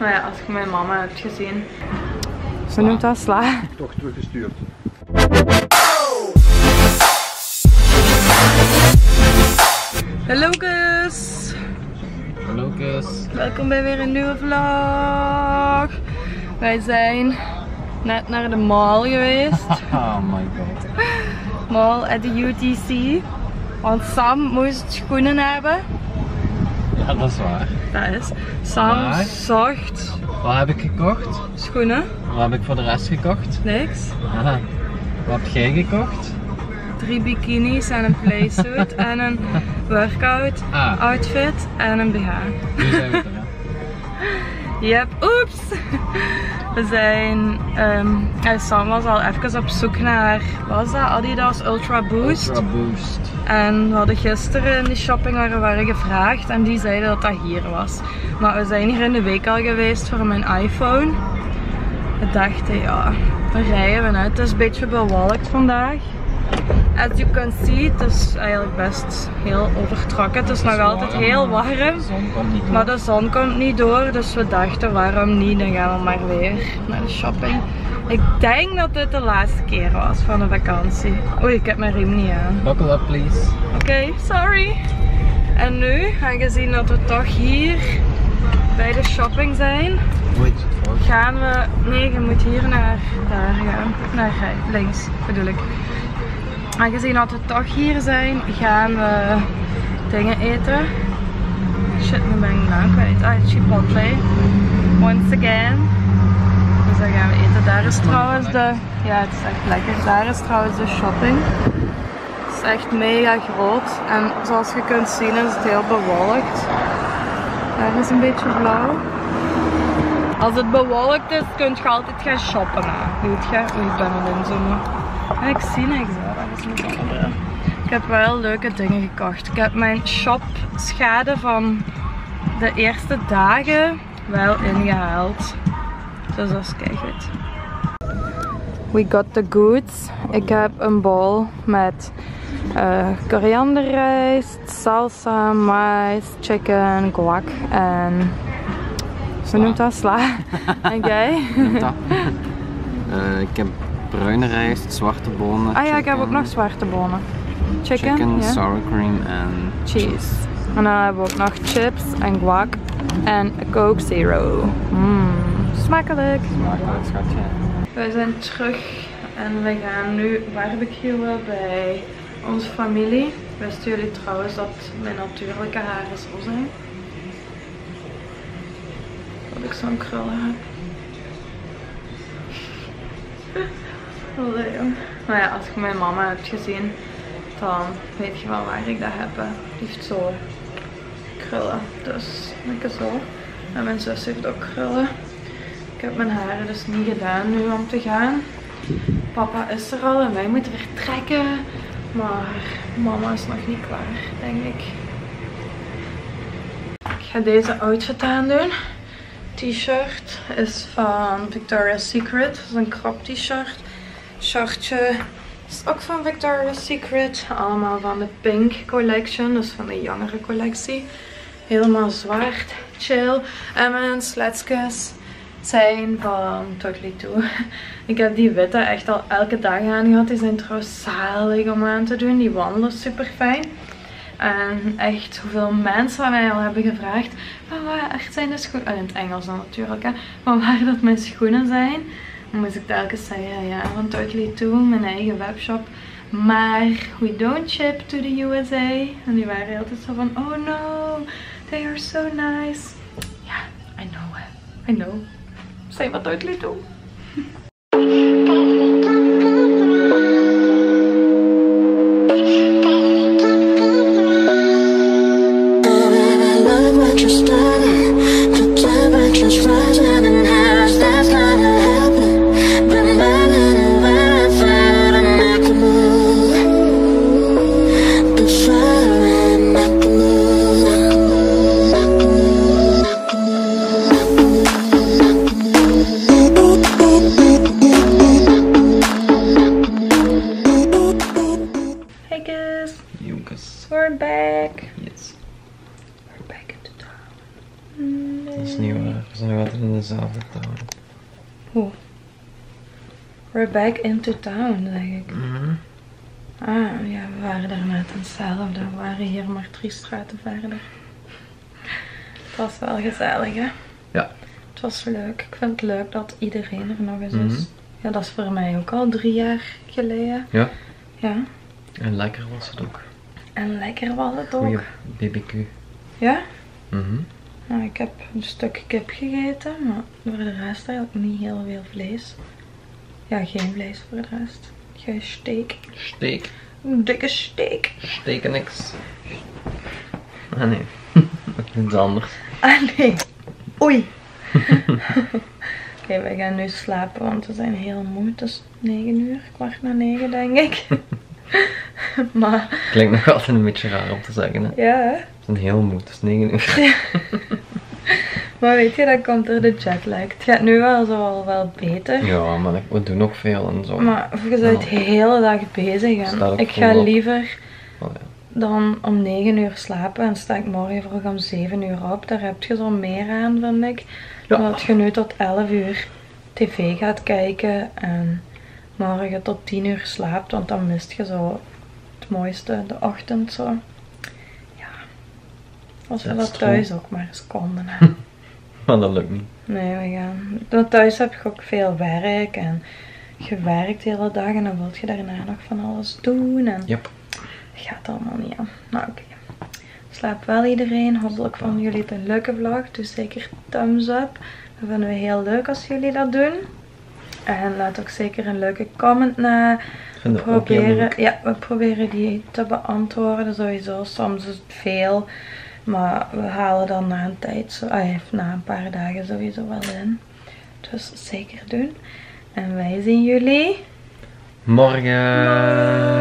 Nou ja, als je mijn mama hebt gezien. Ze noemt dat sla. Toch teruggestuurd. Hallo kus! Hallo kus! Welkom bij weer een nieuwe vlog! Wij zijn net naar de mall geweest. Oh my god. Mall at de UTC. Want Sam moest schoenen hebben. Ja, dat is waar. Dat is. Sam zocht. Wat heb ik gekocht? Schoenen. Wat heb ik voor de rest gekocht? Niks. Ah, wat heb jij gekocht? 3 bikinis en een playsuit en een workout outfit en een BH. Nu zijn we er, hè? Yep, oeps! We zijn... Sam was al even op zoek naar... Wat is dat? Adidas Ultra Boost. Ultra Boost. En we hadden gisteren in de shopping waar we waren gevraagd en die zeiden dat dat hier was. Maar we zijn hier in de week al geweest voor mijn iPhone. We dachten, ja, dan rijden we uit. Het is een beetje bewolkt vandaag. As you can see, het is eigenlijk best heel overtrokken. Het is nog altijd heel warm, maar de zon komt niet door. Dus we dachten, waarom niet? Dan gaan we maar weer naar de shopping. Ik denk dat dit de laatste keer was van de vakantie. Oei, ik heb mijn riem niet aan. Buckle up, please. Oké, sorry. En nu, aangezien dat we toch hier bij de shopping zijn, gaan we... Nee, je moet hier naar daar gaan. Naar links, bedoel ik. Aangezien dat we toch hier zijn, gaan we dingen eten. Shit, nu ben ik naam kwijt. Ah, Chipotle. Once again. Dus dan gaan we eten. Daar is trouwens de... Ja, het is echt lekker. Daar is trouwens de shopping. Het is echt mega groot. En zoals je kunt zien is het heel bewolkt. Daar is een beetje blauw. Als het bewolkt is, kun je altijd gaan shoppen. Weet je? Ik ben aan het inzoomen. Ik zie niks, dat is niet andere. Ik heb wel leuke dingen gekocht. Ik heb mijn shopschade van de eerste dagen wel ingehaald. Dus dat is keigoed. We got the goods. Ik heb een bol met korianderrijst, salsa, mais, chicken, guac en... Ze noemt dat sla. En jij? Ik heb bruine rijst, zwarte bonen. Ah ja, chicken. Ik heb ook nog zwarte bonen. Chicken yeah. Sour cream en cheese. En dan hebben we ook nog chips en guac en Coke Zero. Smakelijk! Smakelijk, schatje. Wij zijn terug en we gaan nu barbecuen bij onze familie. Wisten jullie trouwens dat mijn natuurlijke haren zo zijn? Dat ik zo'n krullen heb. Nou ja, als je mijn mama hebt gezien, dan weet je wel waar ik dat heb. Die heeft zo krullen, dus lekker zo. En mijn zus heeft ook krullen. Ik heb mijn haren dus niet gedaan nu om te gaan. Papa is er al en wij moeten weer trekken. Maar mama is nog niet klaar, denk ik. Ik ga deze outfit aandoen. T-shirt is van Victoria's Secret. Dat is een crop t-shirt. Shortje is ook van Victoria's Secret. Allemaal van de Pink Collection. Dus van de jongere collectie. Helemaal zwart. Chill. En mijn sletsjes zijn van Totally Two. Ik heb die witte echt al elke dag aan gehad. Die zijn trouwens zalig om aan te doen. Die wandelen super fijn. En echt hoeveel mensen aan mij al hebben gevraagd van waar zijn de schoenen, in het Engels dan natuurlijk, hè? Van waar dat mijn schoenen zijn. Dan moest ik telkens zeggen, ja, van Totally Two, mijn eigen webshop. Maar we don't ship to the USA. En die waren altijd zo van, oh no, they are so nice. Ja, yeah, I know, I know. Zijn wat Totally Two. in the zomertown. Oeh. We're back into town, denk ik. Ah, ja, we waren daar net in hetzelfde. We waren hier maar 3 straten verder. Het was wel gezellig, hè? Ja. Het was leuk. Ik vind het leuk dat iedereen er nog eens is. Ja, dat is voor mij ook al 3 jaar geleden. Ja. Ja. En lekker was het ook. En lekker was het ook. Goeie BBQ. Ja? Nou, ik heb een stuk kip gegeten, maar voor de rest eigenlijk niet heel veel vlees. Ja, geen vlees voor de rest. Geen steak. Steak. Een dikke steak. Steak en niks. Ah nee, dat is iets anders. Ah nee. Oei. Oké, wij gaan nu slapen, want we zijn heel moe. Het is 9 uur, 8:45 denk ik. Maar... Klinkt nog altijd een beetje raar om te zeggen, hè? Ja, hè? Het is een heel moe, het is 9 uur. Ja. Maar weet je, dan komt er de jetlag. Het gaat nu wel wel beter. Ja, maar we doen nog veel en zo. Maar je bent de hele dag bezig en ik ga liever dan om 9 uur slapen en sta ik morgen vroeg om 7 uur op. Daar heb je zo meer aan, vind ik. Ja. Omdat je nu tot 11 uur tv gaat kijken en morgen tot 10 uur slaapt, want dan mist je zo het mooiste, de ochtend zo. Ja, als we dat thuis ook maar eens konden. Maar dat lukt niet. Nee, we gaan. Want thuis heb je ook veel werk en je werkt de hele dag en dan wil je daarna nog van alles doen. En dat gaat allemaal niet aan. Nou, oké. Slaap wel iedereen. Hopelijk vonden jullie het een leuke vlog. Doe zeker thumbs up. Dat vinden we heel leuk als jullie dat doen. En laat ook zeker een leuke comment na. We proberen die te beantwoorden sowieso. Soms is het veel. Maar we halen dan na een tijd, na een paar dagen sowieso wel in. Dus zeker doen. En wij zien jullie morgen.